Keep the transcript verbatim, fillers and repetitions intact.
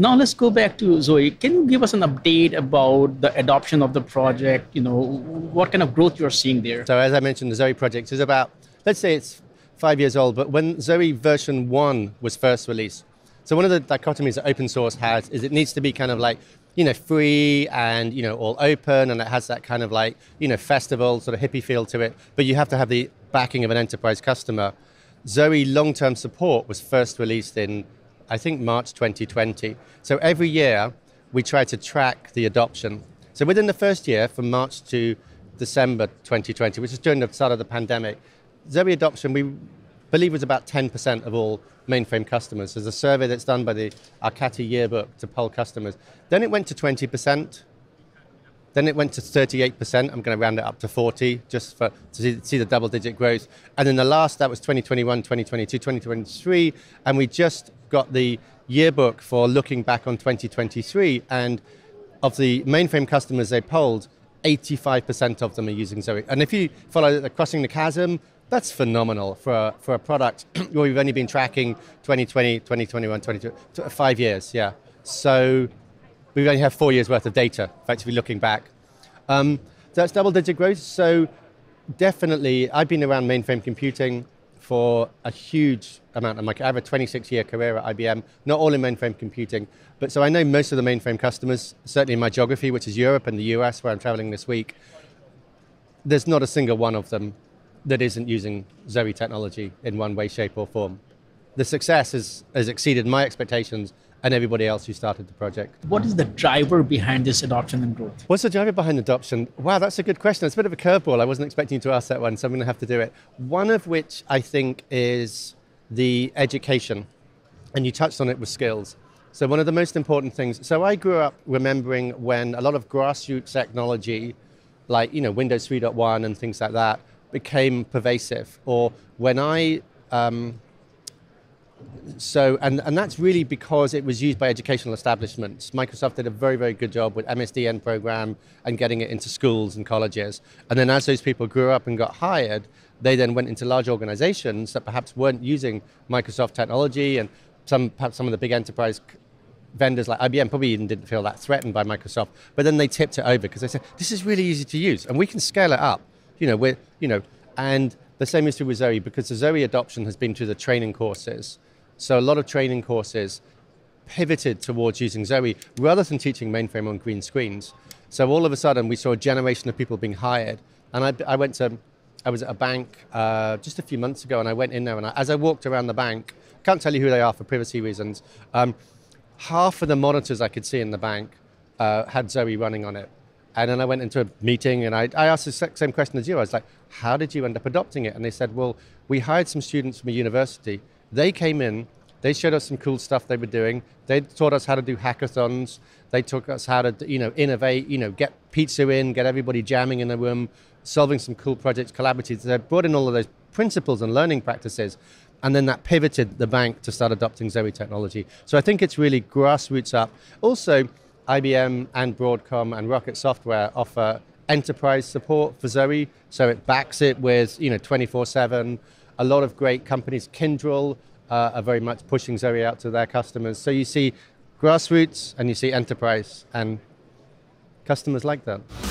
Now let's go back to Zoe. Can you give us an update about the adoption of the project? You know, what kind of growth you're seeing there? So as I mentioned, the Zoe project is about, let's say it's five years old, but when Zoe version one was first released, so one of the dichotomies that open source has is it needs to be kind of like, you know, free and, you know, all open, and it has that kind of like, you know, festival sort of hippie feel to it, but you have to have the backing of an enterprise customer. Zoe long-term support was first released in, I think, March twenty twenty. So every year, we try to track the adoption. So within the first year, from March to December twenty twenty, which is during the start of the pandemic, Zoe adoption, we believe, was about ten percent of all mainframe customers. There's a survey that's done by the Arcati Yearbook to poll customers. Then it went to twenty percent. Then it went to thirty-eight percent. I'm going to round it up to forty, just for, to see, see the double-digit growth. And then the last, that was twenty twenty-one, twenty twenty-two, twenty twenty-three. And we just got the yearbook for looking back on twenty twenty-three. And of the mainframe customers they polled, eighty-five percent of them are using Zoe. And if you follow the Crossing the Chasm, that's phenomenal for a, for a product where we've only been tracking twenty twenty, twenty twenty-one, twenty twenty-two, five years, yeah. So we only have four years worth of data, effectively looking back. Um, that's double-digit growth, so definitely, I've been around mainframe computing for a huge amount of my career. I have a twenty-six year career at I B M, not all in mainframe computing, but so I know most of the mainframe customers, certainly in my geography, which is Europe and the U S, where I'm traveling this week. There's not a single one of them that isn't using Zoe technology in one way, shape, or form. The success has, has exceeded my expectations and everybody else who started the project. What is the driver behind this adoption and growth? What's the driver behind adoption? Wow, that's a good question. It's a bit of a curveball. I wasn't expecting you to ask that one, so I'm going to have to do it. One of which I think is the education, and you touched on it with skills. So one of the most important things, so I grew up remembering when a lot of grassroots technology, like, you know, Windows three point one and things like that, became pervasive, or when I, um, So, and, and that's really because it was used by educational establishments. Microsoft did a very, very good job with M S D N program and getting it into schools and colleges. And then as those people grew up and got hired, they then went into large organizations that perhaps weren't using Microsoft technology, and some, perhaps some of the big enterprise vendors like I B M probably even didn't feel that threatened by Microsoft. But then they tipped it over because they said, this is really easy to use and we can scale it up. You know, we're, you know, and the same is true with Zoe, because the Zoe adoption has been through the training courses. So a lot of training courses pivoted towards using Zoe rather than teaching mainframe on green screens. So all of a sudden we saw a generation of people being hired. And I, I went to, I was at a bank uh, just a few months ago, and I went in there, and I, as I walked around the bank, can't tell you who they are for privacy reasons, um, half of the monitors I could see in the bank uh, had Zoe running on it. And then I went into a meeting, and I, I asked the same question as you. I was like, how did you end up adopting it? And they said, well, we hired some students from a university. They came in, they showed us some cool stuff they were doing. They taught us how to do hackathons. They taught us how to, you know, innovate, you know, get pizza in, get everybody jamming in the room, solving some cool projects, collaboratively. They brought in all of those principles and learning practices. And then that pivoted the bank to start adopting Zoe technology. So I think it's really grassroots up. Also, I B M and Broadcom and Rocket Software offer enterprise support for Zoe. So it backs it with, you know, twenty-four seven. A lot of great companies, Kindrel, uh, are very much pushing Zoe out to their customers. So you see grassroots and you see enterprise, and customers like that.